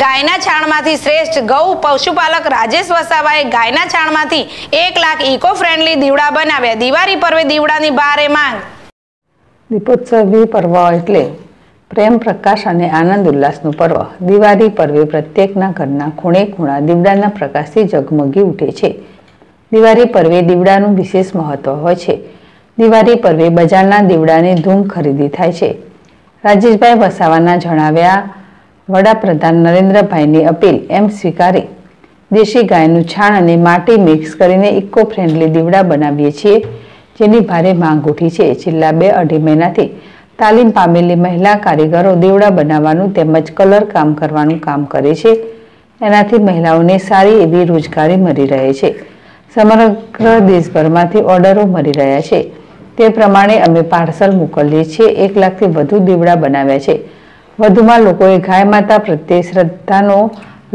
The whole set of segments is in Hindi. गायना छाणमांथी श्रेष्ठ गौ पशुपालक राजेश वसावाए गायना छाणमांथी 1 लाख इको फ्रेंडली दीवड़ा बनाव्या। दिवाळी पर्वे दीवड़ानी भारे मांग। दीपोत्सवी पर्व एटले प्रेम प्रकाश और आनंद उल्लासनु पर्व। दिवाळी पर्वे प्रत्येकना घरना खूणे खूणा दीवड़ाना प्रकाशथी जगमगी उठे छे। दिवाळी पर्वे दीवड़ानुं विशेष महत्व होय छे। दिवाळी पर्वे बजारना दीवड़ानी धूम खरीदी थाय छे। राजेशभाई वसावाना जणाव्या वडाप्रधान नरेन्द्रभाईनी अपील एम स्वीकारी देशी गायनुं छाण अने माटी मिक्स करीने इको फ्रेंडली दीवड़ा बनावीए छीए, जेनी भारे मांग उठी छे। छेल्ला 2-2.5 महीनाथी तालीम पामेली महिला कारीगरो दीवड़ा बनाववानुं તેમજ कलर काम करवानुं काम करे छे। एनाथी महिलाओने सारी एवी रोजगारी मळी रहे छे। समग्र देशभरमांथी ऑर्डरो मळी रह्या छे, ते प्रमाणे अमे पार्सल मोकलीए छीए। 1 लाखथी वधु दीवड़ा बनाव्या छे। વધુમાં લોકોએ ગાય માતા પ્રત્યે શ્રદ્ધાનો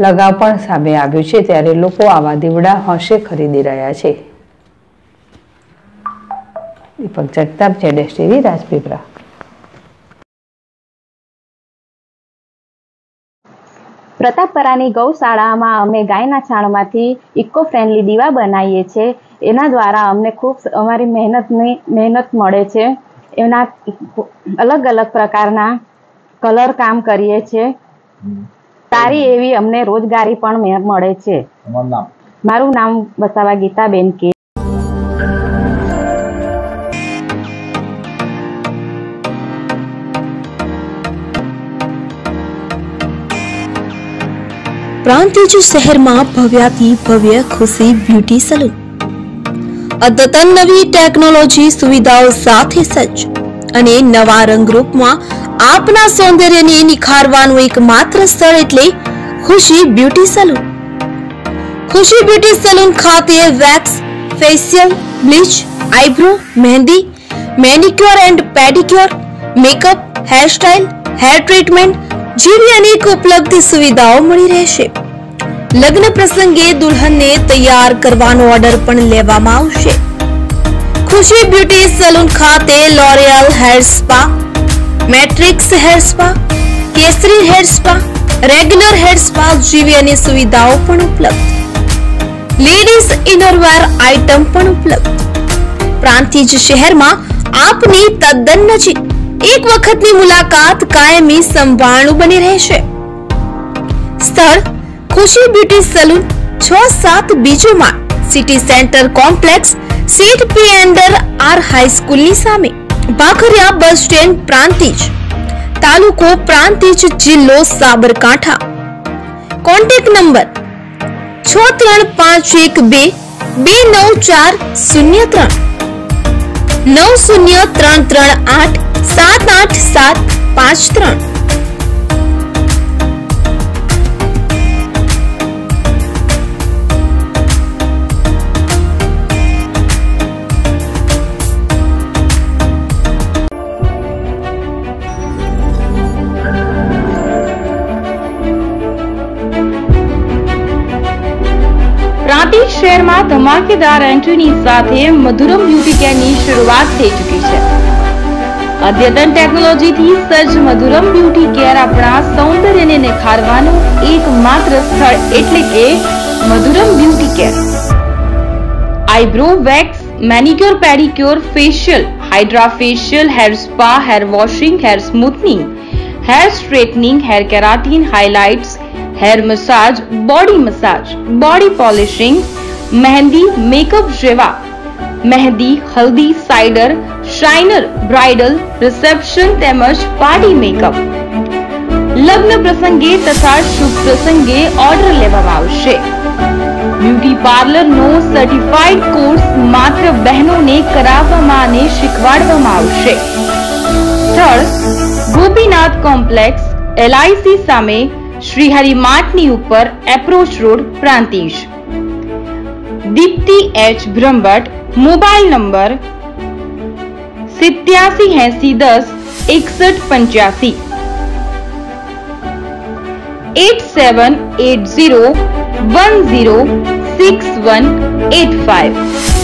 લગાવ પણ સામે આવ્યો છે, ત્યારે લોકો આવા દીવડા હોંશે ખરીદી રહ્યા છે। દીપક જગતાપ, જેડેશ ટીવી, રાજપીપળા। પ્રતાપપરાની ગૌશાળામાં અમે ગાયના છાણમાંથી ઇકો ફ્રેન્ડલી દીવા બનાવીએ છીએ। એના દ્વારા અમને ખૂબ અમારી મહેનત મળે છે। એના અલગ અલગ પ્રકારના कलर काम करिए छे। सारी एवी अमने रोजगारी पण मळे छे। मारू नाम वसावा गीता बेन के। प्रांतिज शहर में भव्याती भव्य खुशी ब्यूटी सलून अद्यतन नवी टेक्नोलॉजी सुविधाओं साथे सज्ज अने नवा रंग रूप में आपना सौंदर्य ने निखारवानुं एकमात्र स्थळ एटले Khushi beauty salon. Khushi beauty salon खाते wax, facial, bleach, eyebrow, mehndi, manicure and pedicure, makeup, hair style, hair treatment जेवी अनेक उपलब्ध सुविधाओं मळी रहेशे। लग्न प्रसंगे दुल्हन ने तैयार करवानो ऑर्डर पण लेवामां आवशे। खुशी ब्यूटी सलून खाते L'Oreal hair spa, Matrix hair spa, Kesari hair spa, regular hair spa जीवी अने सुविधाओं पण उपलब्ध। लेडीज इनरवेर आइटम पण उपलब्ध। प्रांतिज शहर में आपनी तद्दन नजीक एक वखतनी मुलाकात कायमी संभाळनु बनी रहेशे। स्थळ खुशी ब्यूटी सलून 6-7 बीजो माळ, सिटी सेंटर कॉम्प्लेक्स, सीट पी अंडर आर हाई स्कूल नी सामे, बाखरिया बस स्टेंड, प्रांतिज, तालुको प्रांतिज, जिल्लो साबरकांठा। Contact number 634512903387873। शहर में धमाकेदार एंट्री साथ मधुरम ब्यूटी केयर की शुरुआत थी चुकी है। अद्यतन टेक्नोलॉजी थी सज्ज मधुरम ब्यूटी केयर अपना सौंदर्य ने निखारवानो एकमात्र स्थल एटले के Madhuram beauty care. Eyebrow, wax, manicure, pedicure, facial, hydra facial, hair spa, hair washing, hair smoothening, hair straightening, hair keratin, highlights, hair massage, body polishing, mehndi, makeup जेवा mehndi, haldi, cider, shiner, bridal, reception तेमज पार्टी मेकअप, लग्न प्रसंगे तथा शुभ प्रसंगे ऑर्डर लेवामां आवशे। ब्यूटी पार्लर नो सर्टिफाइड कोर्स मात्र बहनों ने कराववामां अने शीखवाडवामां आवशे। स्थळ गोपीनाथ कॉम्प्लेक्स, LIC सामे, श्रीहरि माटनी उपर, approach road, Prantij. Deepti H Brahmbhatt, mobile number 8780106185 8780106185।